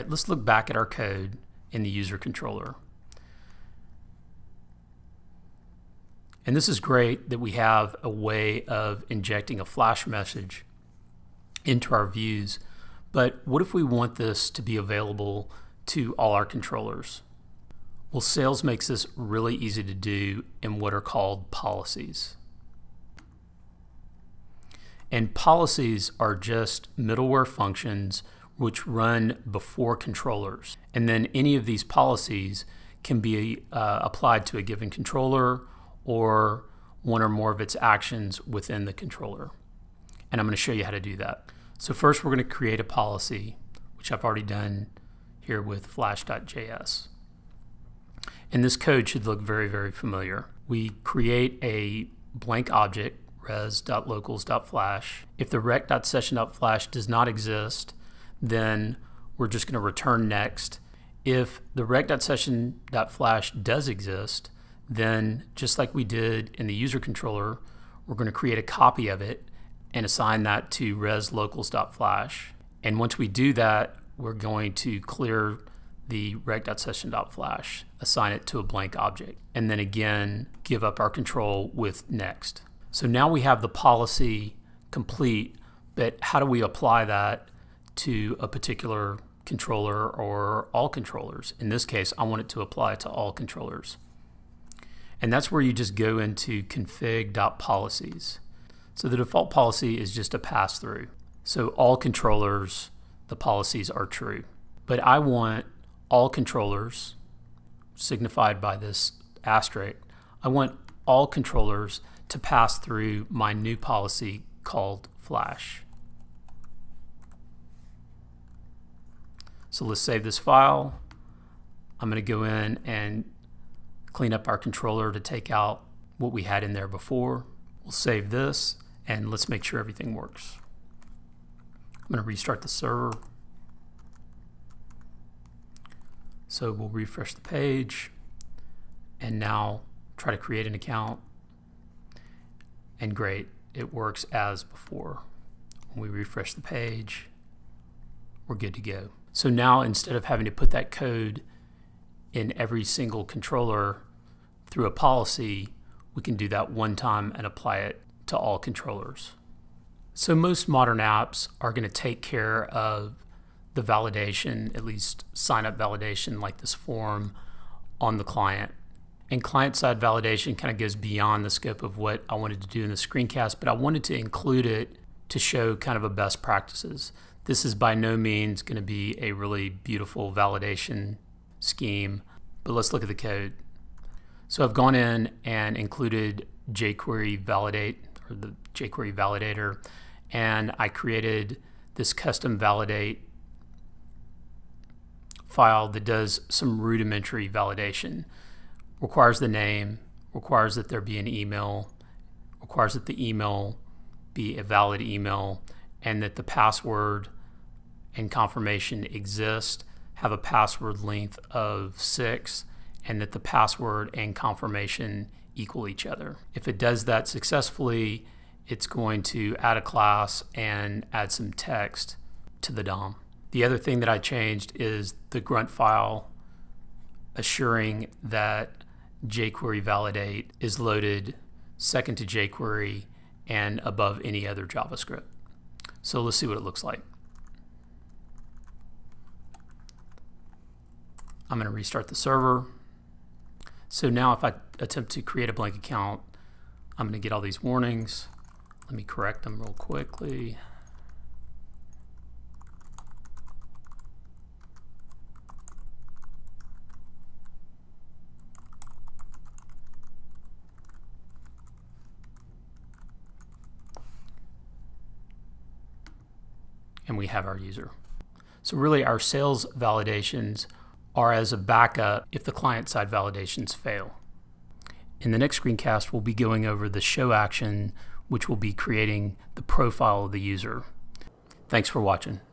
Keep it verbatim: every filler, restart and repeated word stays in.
right, let's look back at our code in the user controller. And this is great that we have a way of injecting a flash message into our views. But what if we want this to be available to all our controllers? Well, Sails makes this really easy to do in what are called policies. And policies are just middleware functions which run before controllers. And then any of these policies can be uh, applied to a given controller or one or more of its actions within the controller. And I'm going to show you how to do that. So first we're going to create a policy, which I've already done here with flash dot J S. And this code should look very, very familiar. We create a blank object, res dot locals dot flash. If the rec dot session dot flash does not exist, then we're just going to return next. If the rec dot session dot flash does exist, then just like we did in the user controller, we're going to create a copy of it and assign that to res locals dot flash. And once we do that, we're going to clear the rec dot session dot flash, assign it to a blank object, and then again give up our control with next. So now we have the policy complete, but how do we apply that to a particular controller or all controllers? In this case, I want it to apply to all controllers. And that's where you just go into config dot policies. So the default policy is just a pass-through. So all controllers, the policies are true. But I want all controllers, signified by this asterisk, I want all controllers to pass through my new policy called flash. So let's save this file. I'm going to go in and clean up our controller to take out what we had in there before. We'll save this and let's make sure everything works. I'm going to restart the server. So we'll refresh the page and now try to create an account. And great, it works as before. When we refresh the page, we're good to go. So now instead of having to put that code in every single controller through a policy, we can do that one time and apply it to all controllers. So most modern apps are going to take care of the validation, at least sign up validation like this form, on the client. And client-side validation kind of goes beyond the scope of what I wanted to do in the screencast, but I wanted to include it to show kind of a best practices. This is by no means going to be a really beautiful validation scheme, but let's look at the code. So I've gone in and included jQuery validate, or the jQuery validator, and I created this custom validate file that does some rudimentary validation. Requires the name, requires that there be an email, requires that the email be a valid email, and that the password and confirmation exist, have a password length of six, and that the password and confirmation equal each other. If it does that successfully, it's going to add a class and add some text to the D O M. The other thing that I changed is the Grunt file, assuring that jQuery validate is loaded second to jQuery and above any other JavaScript. So let's see what it looks like. I'm going to restart the server. So now if I attempt to create a blank account, I'm going to get all these warnings. Let me correct them real quickly. And we have our user. So really our Sails validations are as a backup if the client-side validations fail. In the next screencast, we'll be going over the show action, which will be creating the profile of the user. Thanks for watching.